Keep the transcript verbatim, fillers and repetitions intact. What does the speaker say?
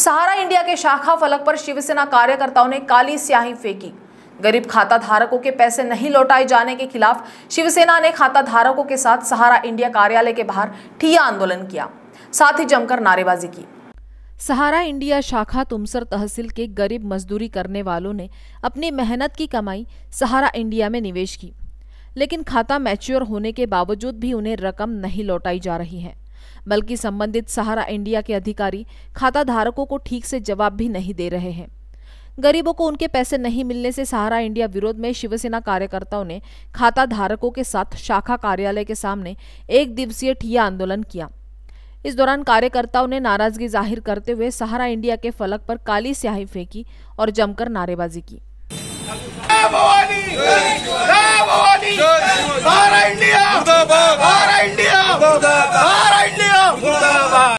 सहारा India के शाखा फलक पर शिवसेना कार्यकर्ताओं ने काली स्याही फेंकी। गरीब खाता धारकों के पैसे नहीं लौटाए जाने के खिलाफ शिवसेना ने खाता धारकों के साथ सहारा इंडिया कार्यालय के बाहर ठिय्या आंदोलन किया, साथ ही जमकर नारेबाजी की। सहारा इंडिया शाखा तुमसर तहसील के गरीब मजदूरी करने वालों ने अपनी मेहनत की कमाई सहारा इंडिया में निवेश की, लेकिन खाता मैच्योर होने के बावजूद भी उन्हें रकम नहीं लौटाई जा रही है, बल्कि संबंधित सहारा इंडिया के अधिकारी खाता धारकों को ठीक से जवाब भी नहीं दे रहे हैं। गरीबों को उनके पैसे नहीं मिलने से सहारा इंडिया विरोध में शिवसेना कार्यकर्ताओं ने खाता धारकों के साथ शाखा कार्यालय के सामने एक दिवसीय ठिय्या आंदोलन किया। इस दौरान कार्यकर्ताओं ने नाराजगी जाहिर करते हुए सहारा इंडिया के फलक पर काली स्याही फेंकी और जमकर नारेबाजी की। Sahara India, Sahara India, Sahara India.